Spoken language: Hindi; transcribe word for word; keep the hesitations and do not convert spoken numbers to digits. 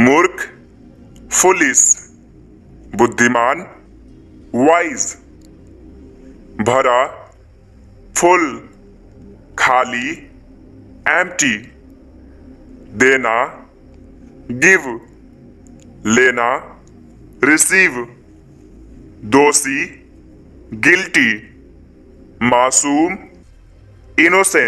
मूर्ख, फुलिस, बुद्धिमान, वाइज। भरा, फुल, खाली, एम्प्टी। देना, गिव, लेना, रिसीव। दोषी, गिल्टी, मासूम, इनोसेंट।